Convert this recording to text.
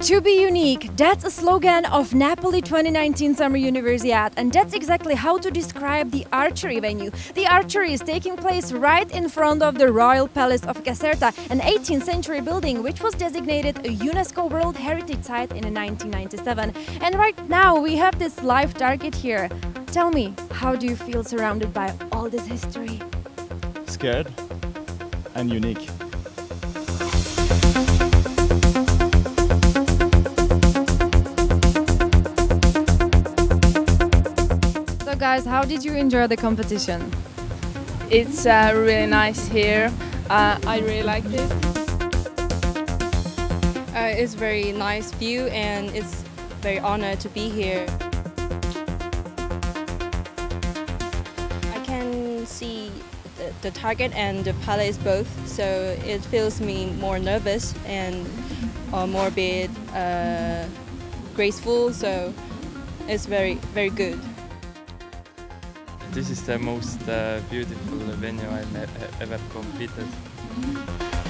To be unique, that's a slogan of Napoli 2019 Summer Universiade, and that's exactly how to describe the archery venue. The archery is taking place right in front of the Royal Palace of Caserta, an 18th century building which was designated a UNESCO World Heritage Site in 1997. And right now we have this live target here. Tell me, how do you feel surrounded by all this history? Scared and unique. Guys, how did you enjoy the competition? It's really nice here. I really liked it. It's very nice view and it's very honored to be here. I can see the target and the palace both, so it feels me more nervous and more a bit graceful, so it's very good. This is the most beautiful venue I've ever competed.